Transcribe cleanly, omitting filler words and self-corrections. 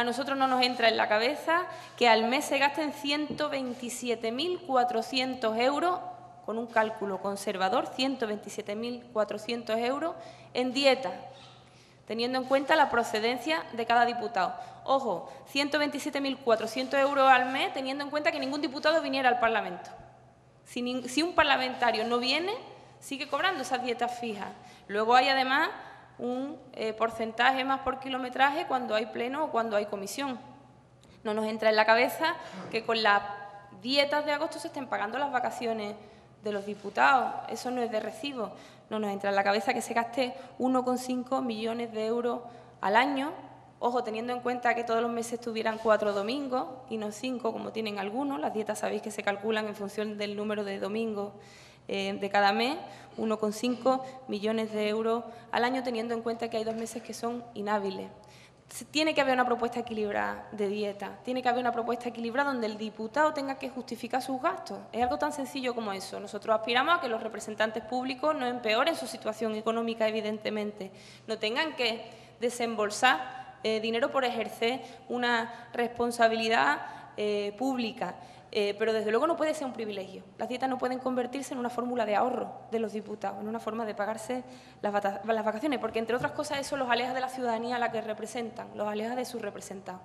a nosotros no nos entra en la cabeza que al mes se gasten 127.400 euros, con un cálculo conservador, 127.400 euros en dietas, teniendo en cuenta la procedencia de cada diputado. Ojo, 127.400 euros al mes, teniendo en cuenta que ningún diputado viniera al Parlamento. Si un parlamentario no viene, sigue cobrando esas dietas fijas. Luego hay, además, un porcentaje más por kilometraje cuando hay pleno o cuando hay comisión. No nos entra en la cabeza que con las dietas de agosto se estén pagando las vacaciones de los diputados. Eso no es de recibo. No nos entra en la cabeza que se gaste 1,5 millones de euros al año. Ojo, teniendo en cuenta que todos los meses tuvieran 4 domingos y no 5, como tienen algunos. Las dietas sabéis que se calculan en función del número de domingos de cada mes, 1,5 millones de euros al año, teniendo en cuenta que hay 2 meses que son inhábiles. Tiene que haber una propuesta equilibrada de dieta, tiene que haber una propuesta equilibrada donde el diputado tenga que justificar sus gastos. Es algo tan sencillo como eso. Nosotros aspiramos a que los representantes públicos no empeoren su situación económica, evidentemente, no tengan que desembolsar dinero por ejercer una responsabilidad pública. Pero desde luego no puede ser un privilegio. Las dietas no pueden convertirse en una fórmula de ahorro de los diputados, en una forma de pagarse las vacaciones, porque, entre otras cosas, eso los aleja de la ciudadanía a la que representan, los aleja de sus representados.